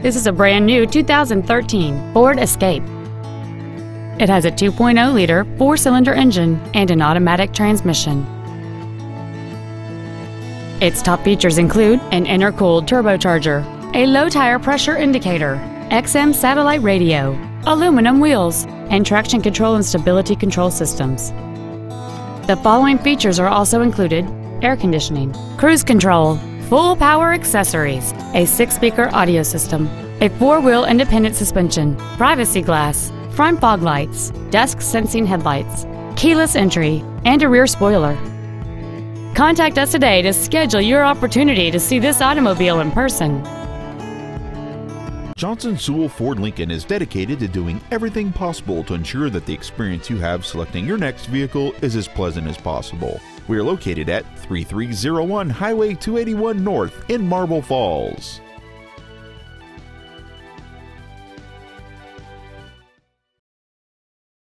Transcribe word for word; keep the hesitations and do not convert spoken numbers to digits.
This is a brand new two thousand thirteen Ford Escape. It has a two point oh liter four-cylinder engine and an automatic transmission. Its top features include an intercooled turbocharger, a low tire pressure indicator, X M satellite radio, aluminum wheels, and traction control and stability control systems. The following features are also included: air conditioning, cruise control, full power accessories, a six-speaker audio system, a four-wheel independent suspension, privacy glass, front fog lights, dusk sensing headlights, keyless entry, and a rear spoiler. Contact us today to schedule your opportunity to see this automobile in person. Johnson Sewell Ford Lincoln is dedicated to doing everything possible to ensure that the experience you have selecting your next vehicle is as pleasant as possible. We are located at thirty-three oh one Highway two eighty-one North in Marble Falls.